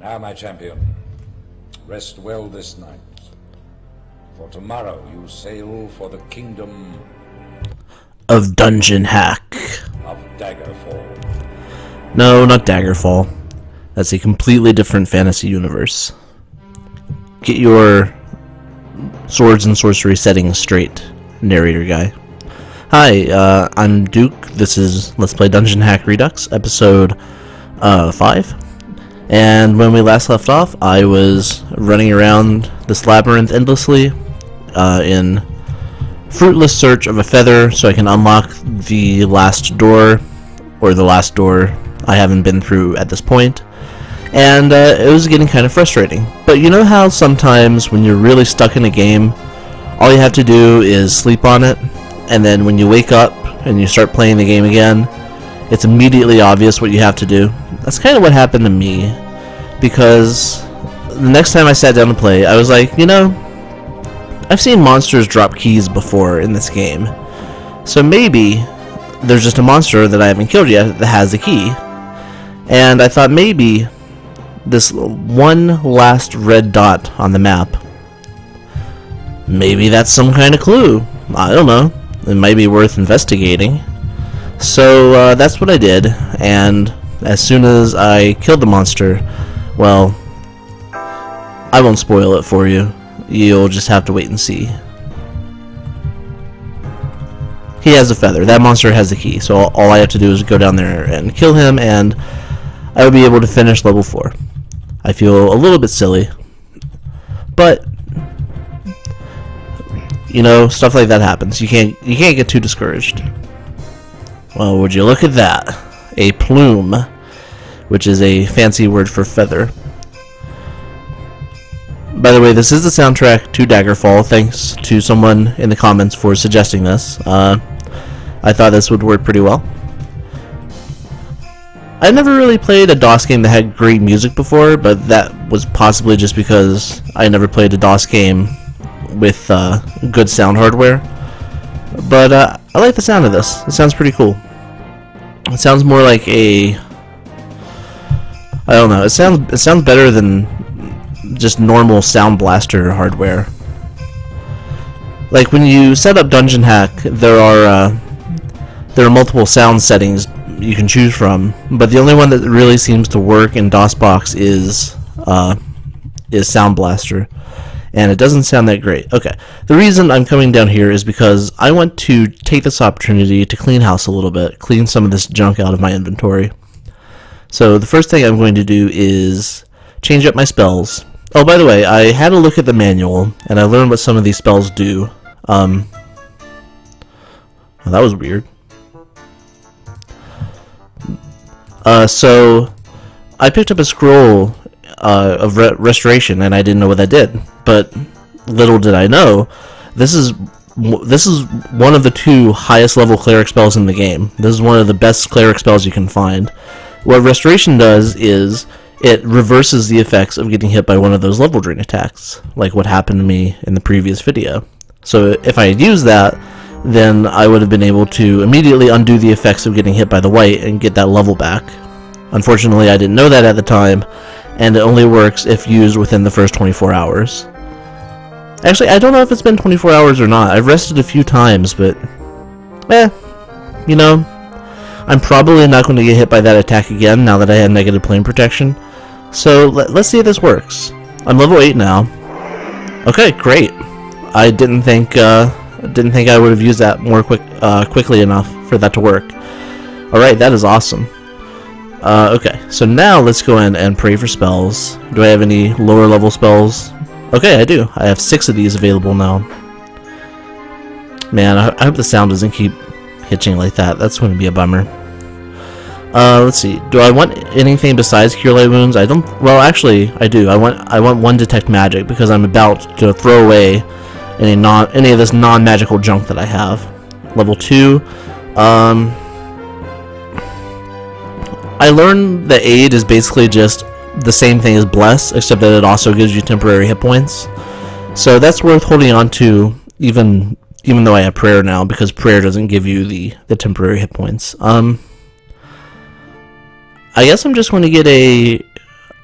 Now, my champion, rest well this night, for tomorrow you sail for the kingdom of Dungeon Hack. Of Daggerfall. No, not Daggerfall. That's a completely different fantasy universe. Get your swords and sorcery settings straight, narrator guy. Hi, I'm Duke. This is Let's Play Dungeon Hack Redux, episode 5. And when we last left off, I was running around this labyrinth endlessly in fruitless search of a feather so I can unlock the last door, or the last door I haven't been through at this point. And it was getting kind of frustrating. But you know how sometimes when you're really stuck in a game, all you have to do is sleep on it, and then when you wake up and you start playing the game again, it's immediately obvious what you have to do? That's kind of what happened to me, because the next time I sat down to play, I was like, you know, I've seen monsters drop keys before in this game, so maybe there's just a monster that I haven't killed yet that has a key. And I thought maybe this one last red dot on the map, maybe that's some kind of clue. I don't know, it might be worth investigating. So that's what I did, and as soon as I killed the monster, well, I won't spoil it for you, you'll just have to wait and see. He has a feather, that monster has the key, so all I have to do is go down there and kill him, and I will be able to finish level 4. I feel a little bit silly, but you know, stuff like that happens. You can't get too discouraged. Well, would you look at that? A plume, which is a fancy word for feather. By the way, this is the soundtrack to Daggerfall. Thanks to someone in the comments for suggesting this. I thought this would work pretty well. I never really played a DOS game that had great music before, but that was possibly just because I never played a DOS game with good sound hardware. But I like the sound of this. It sounds pretty cool. It sounds more like a, I don't know, it sounds better than just normal Sound Blaster hardware. Like when you set up Dungeon Hack, there are multiple sound settings you can choose from, but the only one that really seems to work in DOSBox is Sound Blaster, and it doesn't sound that great. Okay, the reason I'm coming down here is because I want to take this opportunity to clean house a little bit, clean some of this junk out of my inventory. So the first thing I'm going to do is change up my spells. Oh, by the way, I had a look at the manual, and I learned what some of these spells do. Well, that was weird. So I picked up a scroll of restoration, and I didn't know what that did. But little did I know, this is one of the 2 highest level cleric spells in the game. This is one of the best cleric spells you can find. What restoration does is it reverses the effects of getting hit by one of those level drain attacks, like what happened to me in the previous video. So if I had used that, then I would have been able to immediately undo the effects of getting hit by the white and get that level back. Unfortunately, I didn't know that at the time, and it only works if used within the first 24 hours. Actually, I don't know if it's been 24 hours or not. I've rested a few times, but you know, I'm probably not going to get hit by that attack again now that I have negative plane protection. So let's see if this works. I'm level 8 now. Okay, great. I didn't think I would have used that more quickly enough for that to work. Alright, that is awesome. Okay, so now let's go in and pray for spells. Do I have any lower level spells? Okay, I do. I have 6 of these available now. Man, I hope the sound doesn't keep hitching like that. That's going to be a bummer. Let's see. Do I want anything besides Cure Light Wounds? I don't... Well, actually, I do. I want one Detect Magic, because I'm about to throw away any of this non-magical junk that I have. Level 2. I learned that aid is basically just the same thing as bless, except that it also gives you temporary hit points. So that's worth holding on to, even though I have prayer now, because prayer doesn't give you the temporary hit points. I guess I'm just going to get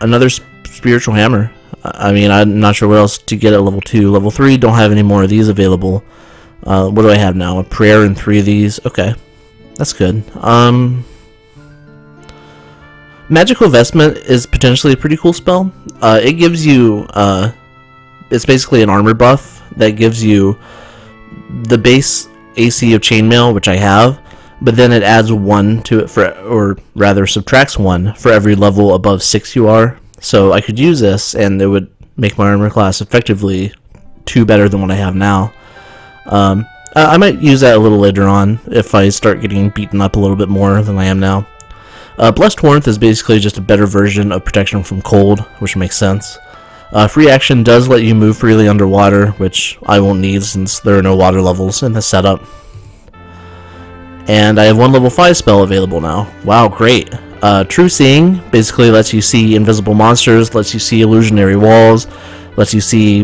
another Spiritual Hammer. I mean, I'm not sure what else to get at level 2. Level 3, don't have any more of these available. What do I have now? A prayer and 3 of these. Okay. That's good. Magical Vestment is potentially a pretty cool spell. It gives you... it's basically an armor buff that gives you the base AC of Chainmail, which I have, but then it adds 1 to it, for, or rather subtracts 1 for every level above 6 you are. So I could use this, and it would make my armor class effectively 2 better than what I have now. I might use that a little later on if I start getting beaten up a little bit more than I am now. Blessed Warmth is basically just a better version of Protection from Cold, which makes sense. Free Action does let you move freely underwater, which I won't need since there are no water levels in this setup. And I have one level 5 spell available now. Wow, great. True Seeing basically lets you see invisible monsters, lets you see illusionary walls, lets you see,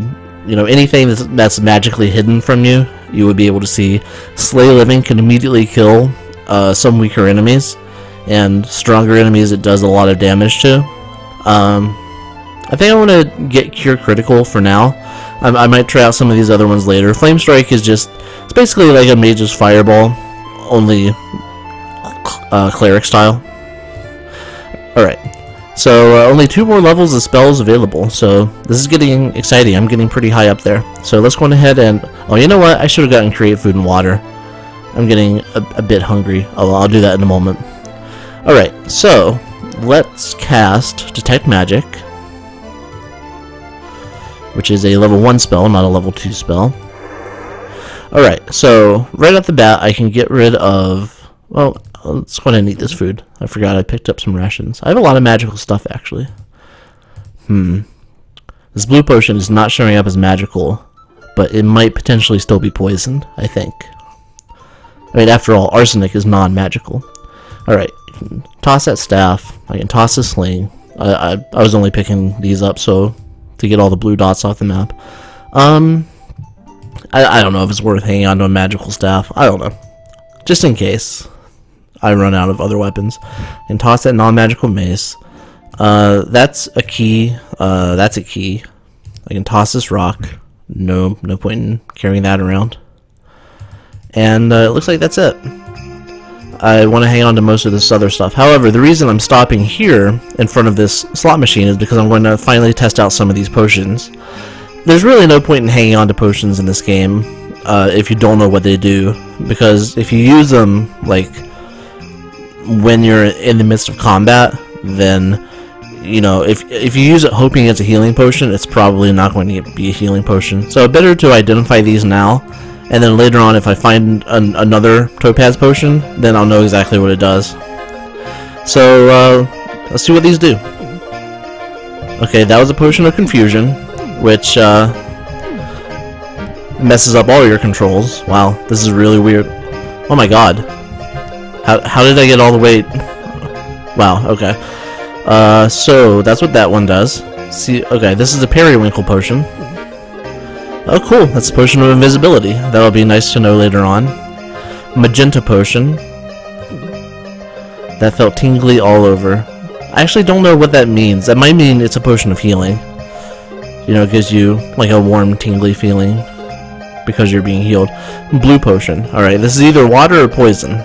you know, anything that's magically hidden from you. You would be able to see. Slay Living can immediately kill some weaker enemies, and stronger enemies it does a lot of damage to. I think I want to get Cure Critical for now. I might try out some of these other ones later. Flame Strike is just, it's basically like a mage's fireball, only cleric style. Alright, so only 2 more levels of spells available, so this is getting exciting. I'm getting pretty high up there. So let's go ahead and... Oh, you know what? I should have gotten Create Food and Water. I'm getting a bit hungry. I'll do that in a moment. Alright, so let's cast Detect Magic, which is a level 1 spell, not a level 2 spell. Alright, so right off the bat, I can get rid of... Well, let's go ahead and eat this food. I forgot I picked up some rations. I have a lot of magical stuff, actually. This blue potion is not showing up as magical, but it might potentially still be poisoned, I think. I mean, after all, arsenic is non-magical. Alright, toss that staff. I can toss this sling. I was only picking these up, so... to get all the blue dots off the map. I don't know if it's worth hanging on to a magical staff. I don't know. Just in case I run out of other weapons. And toss that non-magical mace. That's a key. That's a key. I can toss this rock. No point in carrying that around. And it looks like that's it. I want to hang on to most of this other stuff. However, the reason I'm stopping here in front of this slot machine is because I'm going to finally test out some of these potions. There's really no point in hanging on to potions in this game if you don't know what they do, because if you use them like when you're in the midst of combat, then you know, if you use it hoping it's a healing potion, it's probably not going to be a healing potion. So better to identify these now. And then later on, if I find another Topaz Potion, then I'll know exactly what it does. So, let's see what these do. Okay, that was a Potion of Confusion, which messes up all your controls. Wow, this is really weird. Oh my god. How did I get all the way... Wow, okay. So, that's what that one does. See, okay, this is a Periwinkle Potion. Oh cool, that's a Potion of Invisibility. That'll be nice to know later on. Magenta Potion. That felt tingly all over. I actually don't know what that means. That might mean it's a potion of healing. You know, it gives you like a warm, tingly feeling because you're being healed. Blue Potion. Alright, this is either water or poison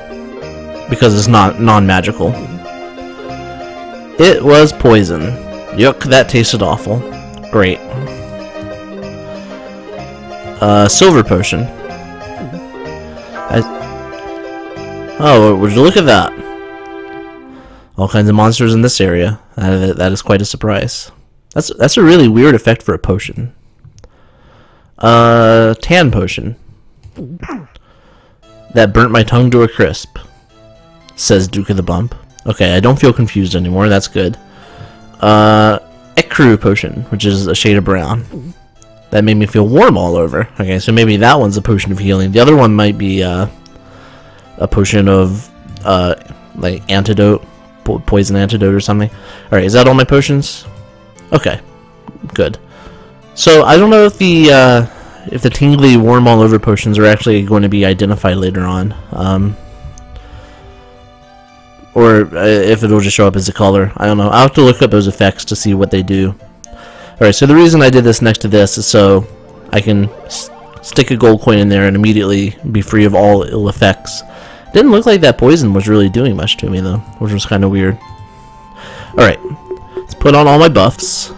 because it's not non-magical. It was poison. Yuck, that tasted awful. Great. Silver Potion. Oh, would you look at that? All kinds of monsters in this area. That is quite a surprise. That's a really weird effect for a potion. Tan Potion. That burnt my tongue to a crisp, says Duke of the Bump. Okay, I don't feel confused anymore. That's good. Ecru Potion, which is a shade of brown. That made me feel warm all over. Okay, so maybe that one's a potion of healing. The other one might be a potion of like antidote, poison antidote or something. Alright, is that all my potions? Okay, good. So I don't know if the tingly warm all over potions are actually going to be identified later on, or if it'll just show up as a color. I don't know. I'll have to look up those effects to see what they do. Alright, so the reason I did this next to this is so I can stick a gold coin in there and immediately be free of all ill effects. Didn't look like that poison was really doing much to me though, which was kind of weird. Alright, let's put on all my buffs.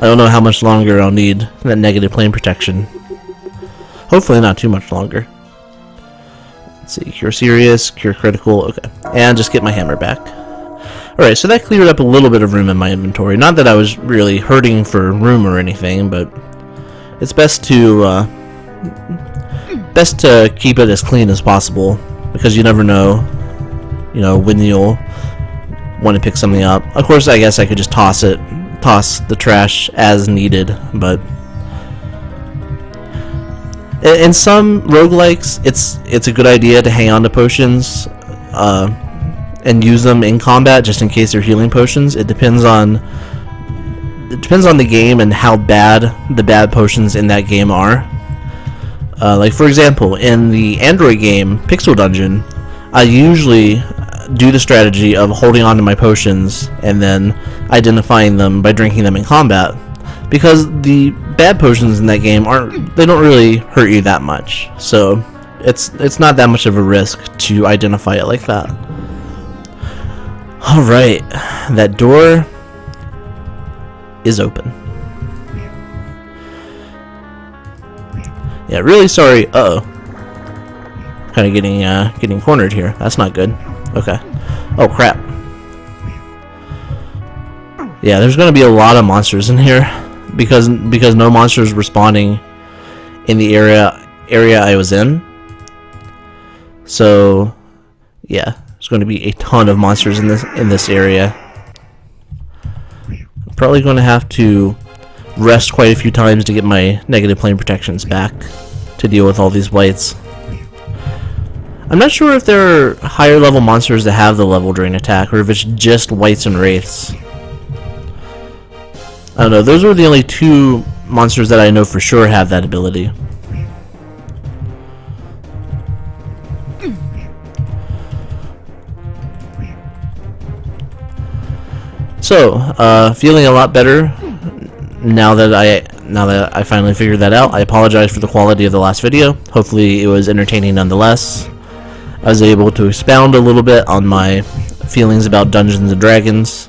I don't know how much longer I'll need that negative plane protection. Hopefully not too much longer. Let's see, cure serious, cure critical, okay. And just get my hammer back. Alright, so that cleared up a little bit of room in my inventory. Not that I was really hurting for room or anything, but it's best to keep it as clean as possible, because you never know, you know, when you'll want to pick something up. Of course, I guess I could just toss the trash as needed, but in some roguelikes, it's a good idea to hang on to potions and use them in combat just in case they're healing potions. It depends on the game and how bad the bad potions in that game are. Like for example, in the Android game Pixel Dungeon, I usually do the strategy of holding on to my potions and then identifying them by drinking them in combat, because the bad potions in that game don't really hurt you that much, so it's not that much of a risk to identify it like that. Alright, that door is open. Yeah, really sorry. Uh-oh. Kind of getting cornered here. That's not good. Okay. Oh, crap. Yeah, there's going to be a lot of monsters in here because no monsters were spawning in the area I was in. So, yeah, there's going to be a ton of monsters in this area. I'm probably going to have to rest quite a few times to get my negative plane protections back to deal with all these blights. I'm not sure if there are higher level monsters that have the level drain attack, or if it's just wights and wraiths. I don't know, those are the only two monsters that I know for sure have that ability. So, feeling a lot better now that I finally figured that out. I apologize for the quality of the last video. Hopefully it was entertaining nonetheless. I was able to expound a little bit on my feelings about Dungeons and Dragons.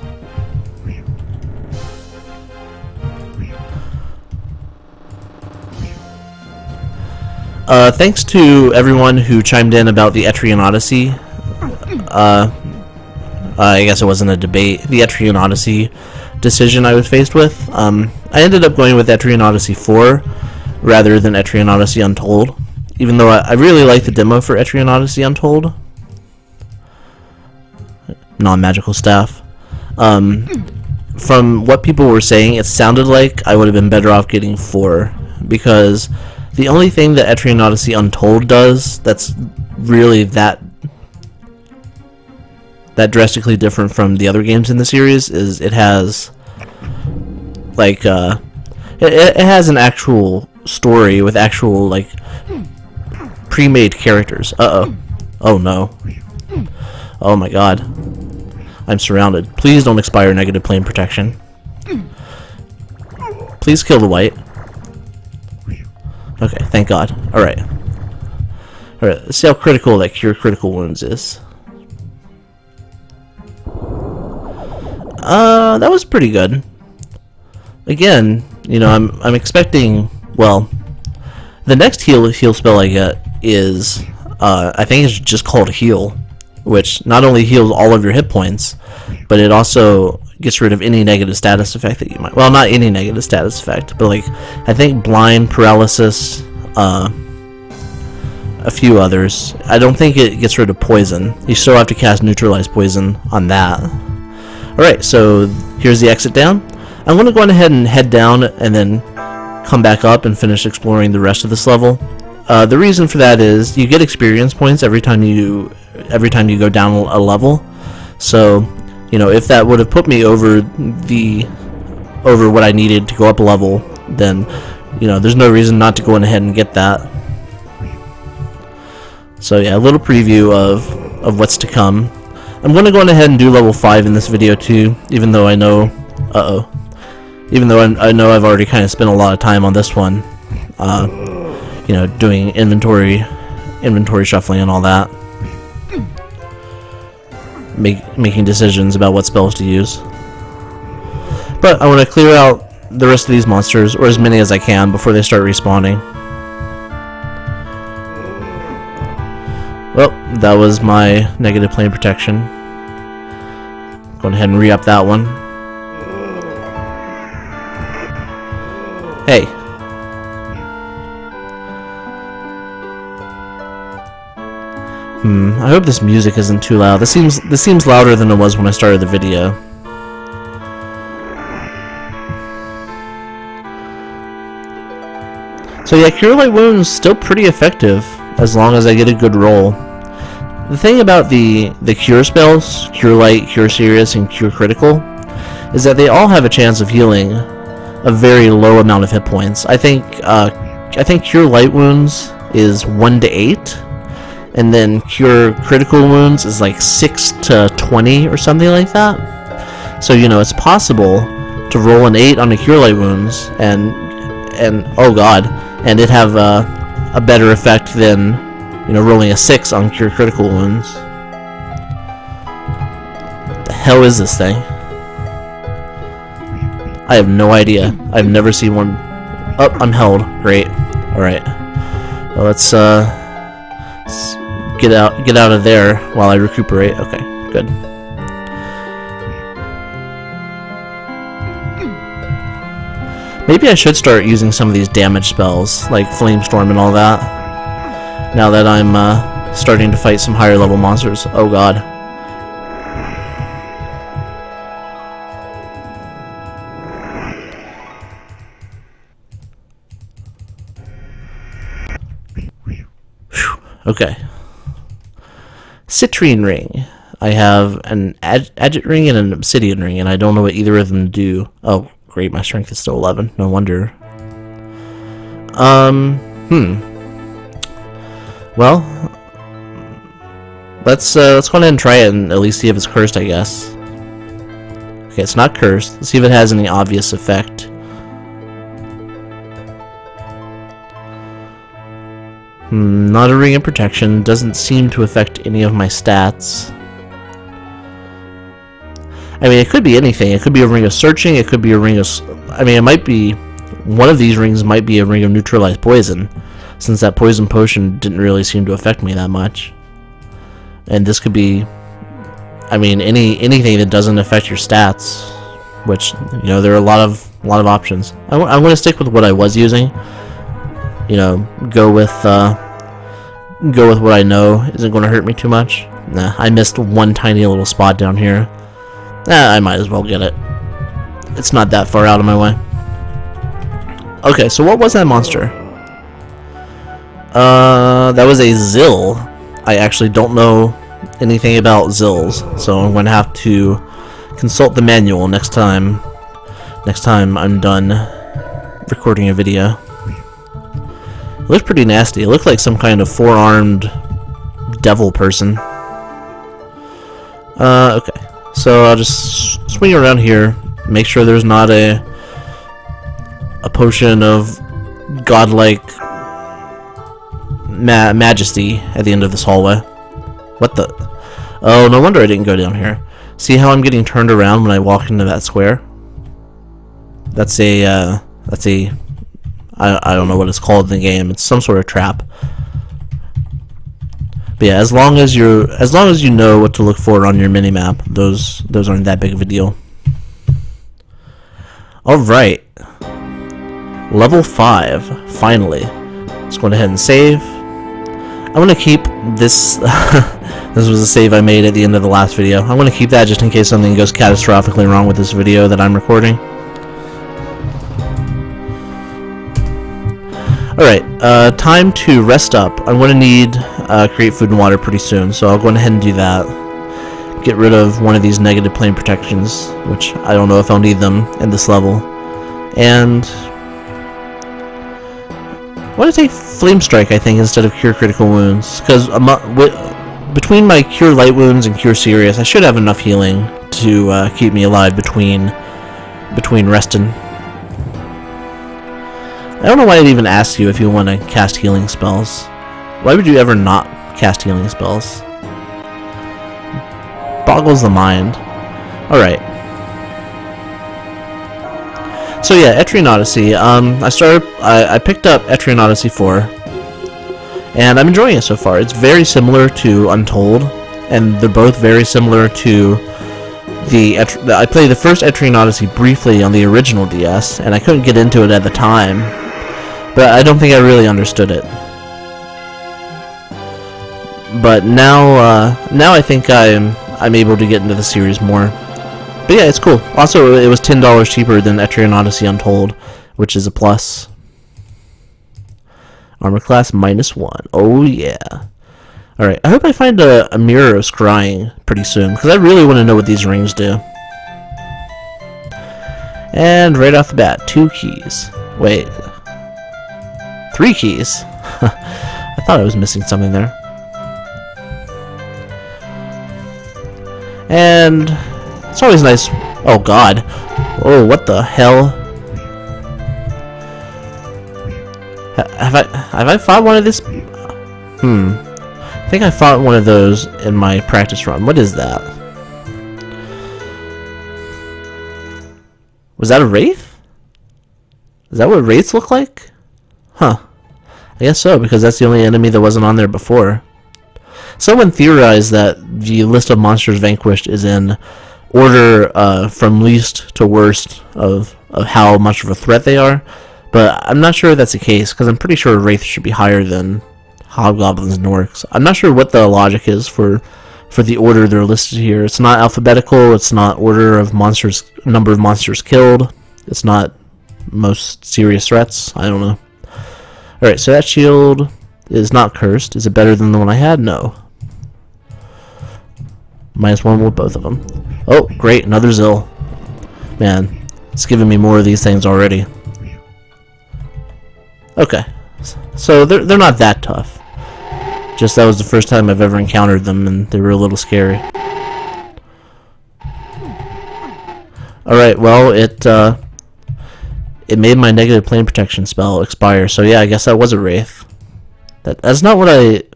Thanks to everyone who chimed in about the Etrian Odyssey. I guess it wasn't a debate, the Etrian Odyssey decision I was faced with. I ended up going with Etrian Odyssey 4 rather than Etrian Odyssey Untold, even though I really like the demo for Etrian Odyssey Untold. Non-magical staff. From what people were saying, it sounded like I would have been better off getting 4, because the only thing that Etrian Odyssey Untold does that's really that drastically different from the other games in the series is it has, like, it has an actual story with actual, like, pre-made characters. Uh-oh. Oh, no. Oh, my God. I'm surrounded. Please don't expire negative plane protection. Please kill the white. Okay, thank God. Alright. Alright, let's see how critical that cure critical wounds is. That was pretty good. Again, you know, I'm expecting, well, the next heal spell I get is, I think it's just called heal, which not only heals all of your hit points, but it also gets rid of any negative status effect that you might, well, not any negative status effect, but like, I think blind, paralysis, a few others. I don't think it gets rid of poison. You still have to cast neutralize poison on that. Alright, so here's the exit down. I'm going to go ahead and head down and then come back up and finish exploring the rest of this level. The reason for that is you get experience points every time you go down a level. So, you know, if that would have put me over what I needed to go up a level, then, you know, there's no reason not to go ahead and get that. So yeah, a little preview of what's to come. I'm going to go on ahead and do level 5 in this video too, even though I know, even though I know I've already kind of spent a lot of time on this one, you know, doing inventory shuffling and all that, making decisions about what spells to use. But I want to clear out the rest of these monsters, or as many as I can, before they start respawning. Well, that was my negative plane protection. Go ahead and re-up that one. Hey. I hope this music isn't too loud. This seems louder than it was when I started the video. So yeah, Cure Light Wounds is still pretty effective, as long as I get a good roll. The thing about the cure spells, Cure Light, Cure Serious, and Cure Critical, is that they all have a chance of healing a very low amount of hit points. I think Cure Light Wounds is 1 to 8, and then Cure Critical Wounds is like 6 to 20 or something like that. So, you know, it's possible to roll an 8 on a Cure Light Wounds and oh god, and it have a better effect than, you know, rolling a 6 on Cure Critical Wounds. What the hell is this thing? I have no idea. I've never seen one. Oh, I'm held. Great. Alright. Well, let's get out of there while I recuperate. Okay, good. Maybe I should start using some of these damage spells, like Flamestorm and all that, now that I'm starting to fight some higher level monsters. Oh god. Whew. Okay. Citrine Ring. I have an Agate Ring and an Obsidian Ring, and I don't know what either of them do. Oh. Great, my strength is still 11. No wonder. Well, let's go ahead and try it and at least see if it's cursed, I guess. Okay, it's not cursed. Let's see if it has any obvious effect. Not a ring of protection. Doesn't seem to affect any of my stats. I mean, it could be anything. It could be a ring of searching, it could be a ring of... I mean, it might be... One of these rings might be a ring of neutralized poison, since that poison potion didn't really seem to affect me that much. And this could be... I mean, anything that doesn't affect your stats, which, you know, there are a lot of options. I'm going to stick with what I was using. You know, go with what I know isn't going to hurt me too much. Nah, I missed one tiny little spot down here. I might as well get it. It's not that far out of my way. Okay, so what was that monster? That was a xill. I actually don't know anything about xills, so I'm going to have to consult the manual next time. Next time I'm done recording a video. It looked pretty nasty. It looked like some kind of four-armed devil person. Okay. So I'll just swing around here, make sure there's not a potion of godlike majesty at the end of this hallway. What the? Oh, no wonder I didn't go down here. See how I'm getting turned around when I walk into that square? That's a... I don't know what it's called in the game. It's some sort of trap. But yeah, as long as you know what to look for on your minimap, those aren't that big of a deal. Alright. Level 5, finally. Let's go ahead and save. I'm gonna keep this this was a save I made at the end of the last video. I'm gonna keep that just in case something goes catastrophically wrong with this video that I'm recording. Alright, time to rest up. I'm going to need create food and water pretty soon, so I'll go ahead and do that. Get rid of one of these negative plane protections, which I don't know if I'll need them in this level. And I want to take Flame Strike, I think, instead of Cure Critical Wounds, because between my Cure Light Wounds and Cure Serious, I should have enough healing to keep me alive between resting. I don't know why I'd even ask you if you want to cast healing spells. Why would you ever not cast healing spells? Boggles the mind. Alright. So yeah, Etrian Odyssey. I picked up Etrian Odyssey 4, and I'm enjoying it so far. It's very similar to Untold, and they're both very similar to I played the first Etrian Odyssey briefly on the original DS, and I couldn't get into it at the time, but I don't think I really understood it. But now, I think I'm able to get into the series more. But yeah, it's cool. Also, it was $10 cheaper than Etrian Odyssey Untold, which is a plus. Armor class -1. Oh yeah. Alright, I hope I find a mirror of scrying pretty soon, because I really want to know what these rings do. And right off the bat, 2 keys. Wait. 3 keys? I thought I was missing something there. And... it's always nice. Oh god. Oh, what the hell? Have I fought one of this? I think I fought one of those in my practice run. What is that? Was that a wraith? Is that what wraiths look like? Huh. I guess so, because that's the only enemy that wasn't on there before. Someone theorized that the list of monsters vanquished is in order from least to worst of how much of a threat they are, but I'm not sure that's the case, because I'm pretty sure wraiths should be higher than hobgoblins and orcs. I'm not sure what the logic is for the order they're listed here. It's not alphabetical, it's not order of monsters, number of monsters killed, it's not most serious threats. I don't know. Alright, so that shield is not cursed. Is it better than the one I had? No. -1 with both of them. Oh, great, another Xill. Man, it's giving me more of these things already. Okay, so they're not that tough. Just that was the first time I've ever encountered them, and they were a little scary. Alright, well, it made my negative plane protection spell expire, so yeah, I guess that was a wraith. That's not what I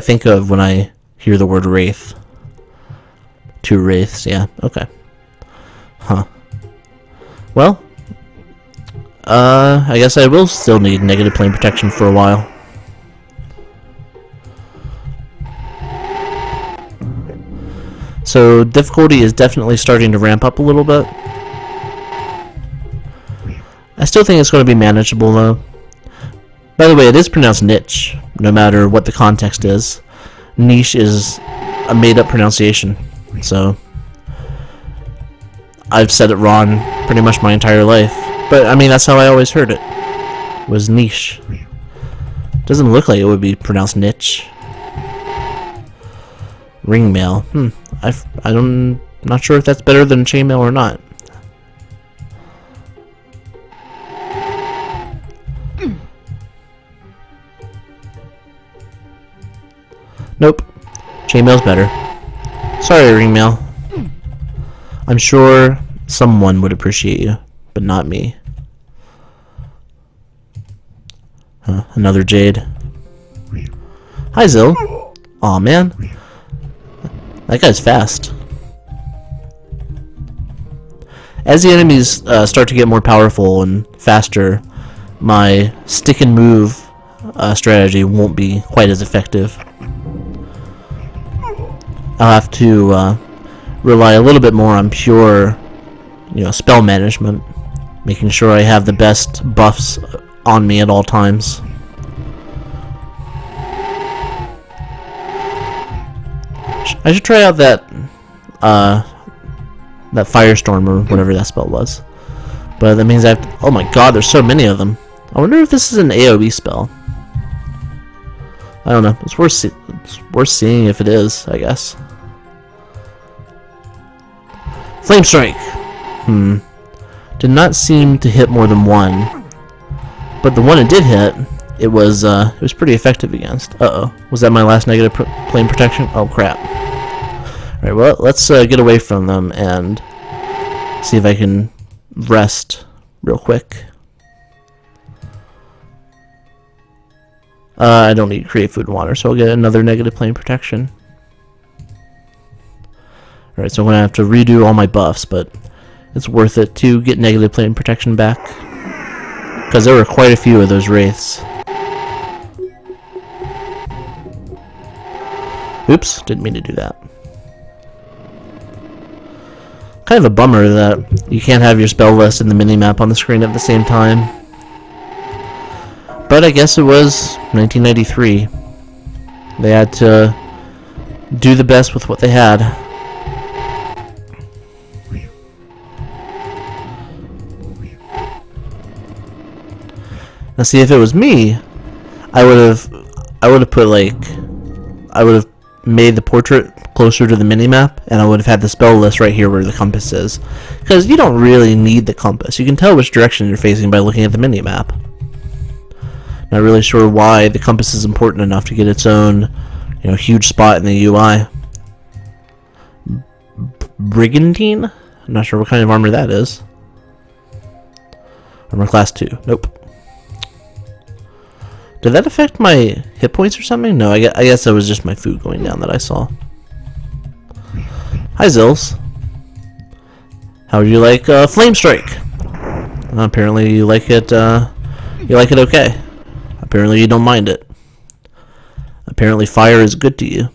think of when I hear the word wraith. 2 wraiths, yeah, okay. Huh. Well, I guess I will still need negative plane protection for a while. So, difficulty is definitely starting to ramp up a little bit. I still think it's going to be manageable, though. By the way, it is pronounced niche, no matter what the context is. Niche is a made-up pronunciation. So, I've said it wrong pretty much my entire life. But, I mean, that's how I always heard it. Was niche. Doesn't look like it would be pronounced niche. Ringmail. I'm not sure if that's better than chainmail or not. Nope. Chainmail's better. Sorry, Ringmail. I'm sure someone would appreciate you, but not me. Huh, another Jade. Hi, Xill. Aw, man. That guy's fast. As the enemies start to get more powerful and faster, my stick and move strategy won't be quite as effective. I'll have to rely a little bit more on pure, spell management, making sure I have the best buffs on me at all times. I should try out that that firestorm or whatever that spell was, but that means I have to, oh my god, there's so many of them. I wonder if this is an AoE spell. I don't know. It's worth seeing if it is, I guess. Flame Strike! Did not seem to hit more than one. But the one it did hit it was pretty effective against. Was that my last negative plane protection? Oh crap. Alright, well, let's get away from them and see if I can rest real quick. I don't need to create food and water, so I'll get another negative plane protection. Alright, so I'm going to have to redo all my buffs, but it's worth it to get negative plane protection back, because there were quite a few of those wraiths. Oops, didn't mean to do that. Kind of a bummer that you can't have your spell list and the minimap on the screen at the same time. But I guess it was 1993. They had to do the best with what they had. Now see, if it was me, I would have put like, I would have made the portrait closer to the minimap, and I would have had the spell list right here where the compass is. Because you don't really need the compass. You can tell which direction you're facing by looking at the minimap. Not really sure why the compass is important enough to get its own, you know, huge spot in the UI. Brigantine? I'm not sure what kind of armor that is. Armor class 2. Nope. Did that affect my hit points or something? No, I guess that was just my food going down that I saw. Hi, Zils. How would you like Flame Strike? Apparently you like it. You like it okay. Apparently you don't mind it. Apparently fire is good to you.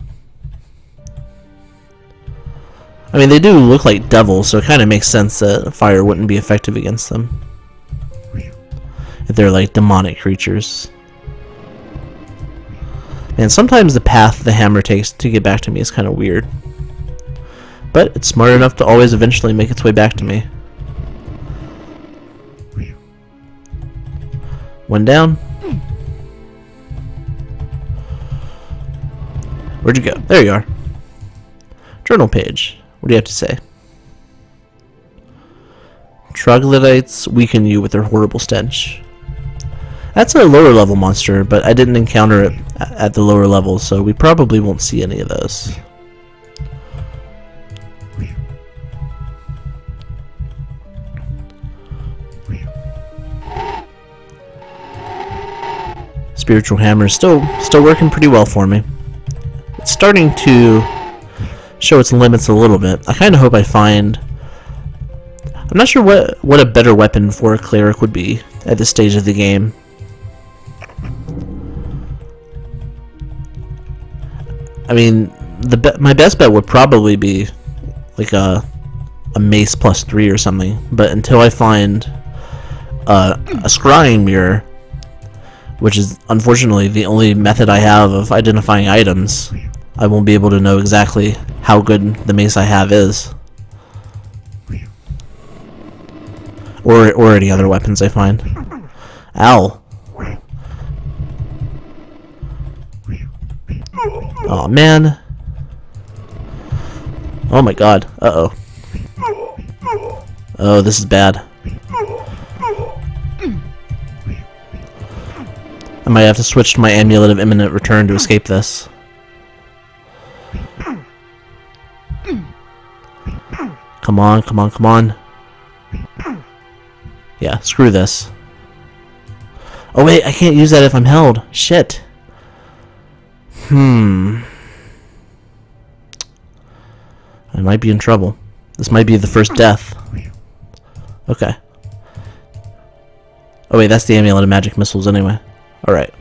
I mean, they do look like devils, so it kind of makes sense that fire wouldn't be effective against them if they're like demonic creatures. And sometimes the path the hammer takes to get back to me is kind of weird. But it's smart enough to always eventually make its way back to me. One down. Where'd you go? There you are. Journal page. What do you have to say? Troglodytes weaken you with their horrible stench. That's a lower level monster, but I didn't encounter it at the lower level, so we probably won't see any of those. Spiritual hammer is still working pretty well for me. It's starting to show its limits a little bit. I kind of hope I find... I'm not sure what a better weapon for a cleric would be at this stage of the game. I mean, my best bet would probably be like a mace +3 or something, but until I find a scrying mirror, which is unfortunately the only method I have of identifying items, I won't be able to know exactly how good the mace I have is, or any other weapons I find. Ow. Oh man. Oh my god. Uh-oh. Oh, this is bad. I might have to switch to my Amulet of Imminent Return to escape this. Come on, come on, come on. Yeah, screw this. Oh wait, I can't use that if I'm held. Shit. I might be in trouble. This might be the first death. Okay. Oh wait, that's the Amulet of Magic Missiles anyway. Alright.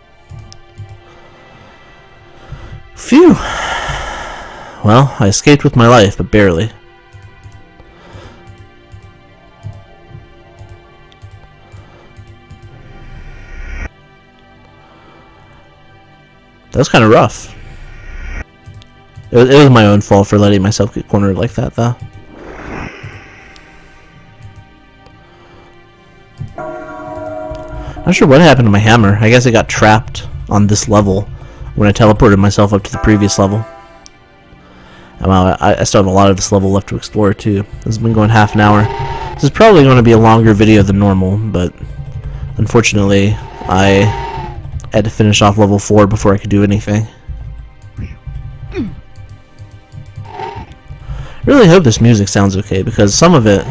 Phew. Well, I escaped with my life, but barely. That was kind of rough. It was my own fault for letting myself get cornered like that, though. Not sure what happened to my hammer. I guess I got trapped on this level when I teleported myself up to the previous level. And well, I still have a lot of this level left to explore, too. This has been going half an hour. This is probably going to be a longer video than normal, but unfortunately, I I had to finish off level 4 before I could do anything. I really hope this music sounds okay, because some of it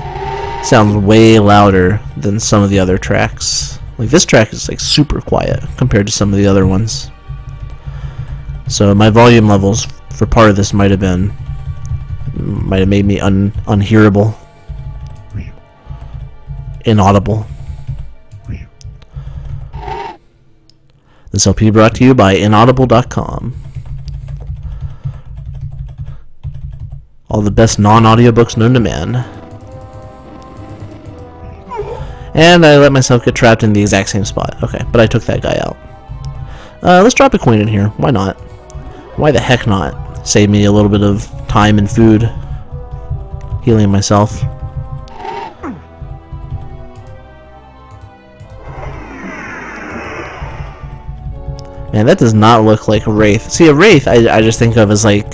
sounds way louder than some of the other tracks. Like, this track is like super quiet compared to some of the other ones. So my volume levels for part of this might have made me unhearable, inaudible. This LP brought to you by inaudible.com. All the best non-audiobooks known to man. And I let myself get trapped in the exact same spot. Okay, but I took that guy out. Let's drop a coin in here. Why not? Why the heck not? Save me a little bit of time and food. Healing myself. Man, that does not look like a wraith. See, a wraith I just think of as like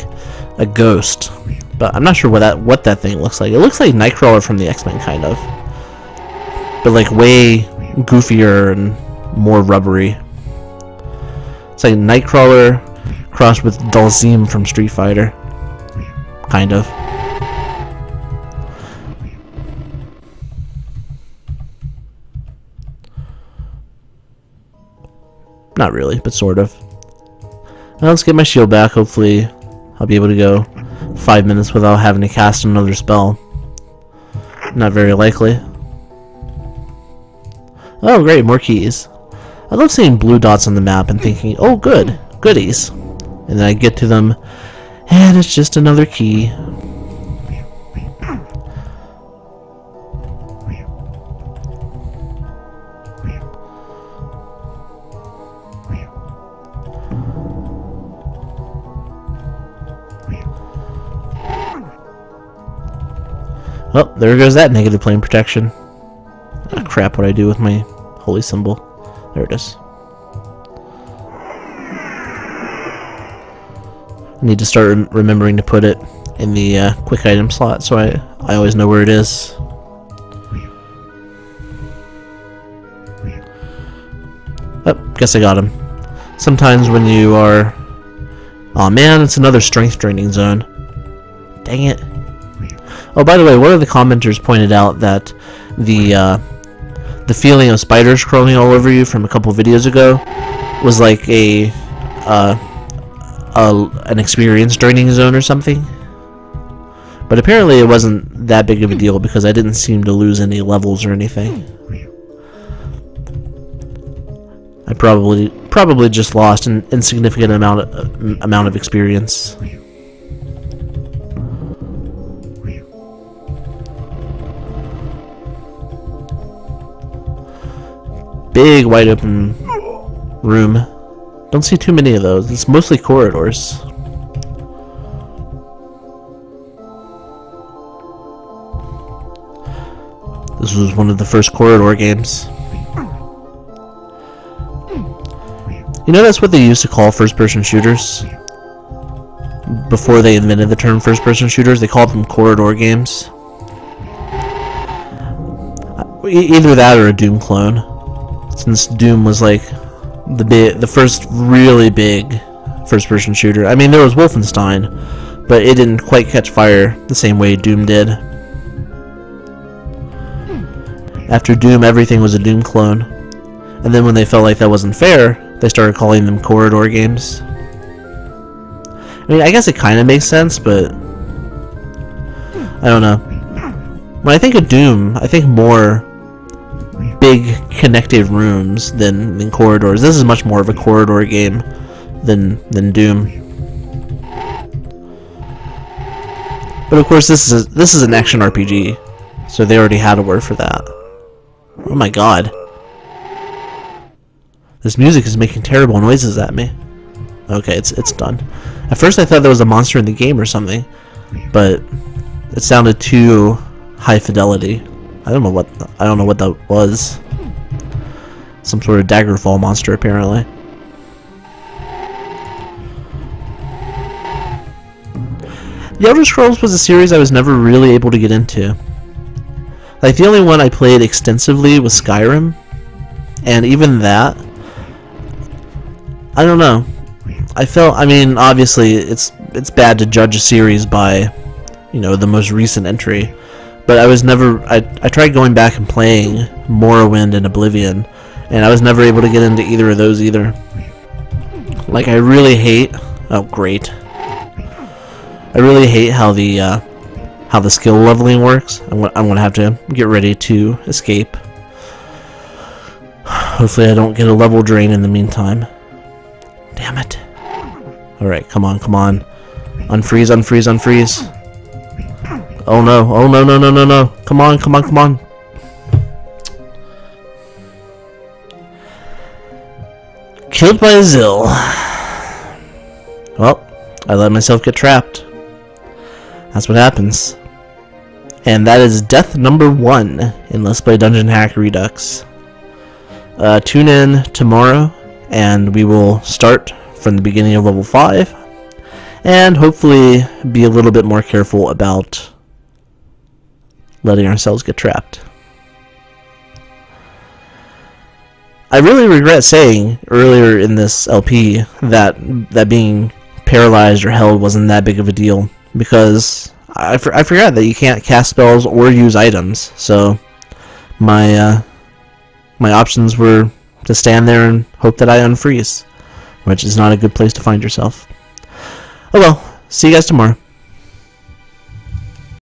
a ghost. But I'm not sure what that thing looks like. It looks like Nightcrawler from the X-Men, kind of. But like way goofier and more rubbery. It's like Nightcrawler crossed with Dalsim from Street Fighter. Kind of. Not really, but sort of. Now let's get my shield back. Hopefully I'll be able to go 5 minutes without having to cast another spell. Not very likely. Oh great, more keys. I love seeing blue dots on the map and thinking, oh good, goodies. And then I get to them, and it's just another key. Oh, there goes that negative plane protection. Oh, crap, what I do with my holy symbol. There it is. I need to start remembering to put it in the quick item slot so I always know where it is. Oh, guess I got him. Sometimes when you are... Aw, man, it's another strength draining zone. Dang it. Oh, by the way, one of the commenters pointed out that the feeling of spiders crawling all over you from a couple videos ago was like an experience draining zone or something. But apparently it wasn't that big of a deal because I didn't seem to lose any levels or anything. I probably just lost an insignificant amount of experience. Big wide open room. Don't see too many of those. It's mostly corridors. This was one of the first corridor games. You know, that's what they used to call first-person shooters. Before they invented the term first-person shooters, they called them corridor games. Either that or a Doom clone. Since Doom was like the first really big first-person shooter. I mean, there was Wolfenstein, but it didn't quite catch fire the same way Doom did. After Doom, everything was a Doom clone. And then when they felt like that wasn't fair, they started calling them corridor games. I mean, I guess it kind of makes sense, but I don't know. When I think of Doom, I think more big connected rooms than corridors. This is much more of a corridor game than Doom. But of course, this is an action RPG, so they already had a word for that. Oh my god. This music is making terrible noises at me. Okay, it's done. At first I thought there was a monster in the game or something, but it sounded too high fidelity. I don't know what that was. Some sort of Daggerfall monster, apparently. The Elder Scrolls was a series I was never really able to get into. Like, the only one I played extensively was Skyrim, and even that, I don't know. I mean, obviously, it's bad to judge a series by, you know, the most recent entry. But I was never... I tried going back and playing Morrowind and Oblivion, and I was never able to get into either of those either. Like, I really hate... Oh, great. I really hate how the skill leveling works. I'm gonna have to get ready to escape. Hopefully I don't get a level drain in the meantime. Damn it. Alright, come on, come on. Unfreeze, unfreeze, unfreeze. Oh no, oh no, no, no, no, no. Come on, come on, come on. Killed by a xill. Well, I let myself get trapped. That's what happens. And that is death number 1 in Let's Play Dungeon Hack Redux. Tune in tomorrow, and we will start from the beginning of level 5, and hopefully be a little bit more careful about letting ourselves get trapped. I really regret saying earlier in this LP that being paralyzed or held wasn't that big of a deal, because I forgot that you can't cast spells or use items, so my my options were to stand there and hope that I unfreeze, which is not a good place to find yourself. Oh well, see you guys tomorrow.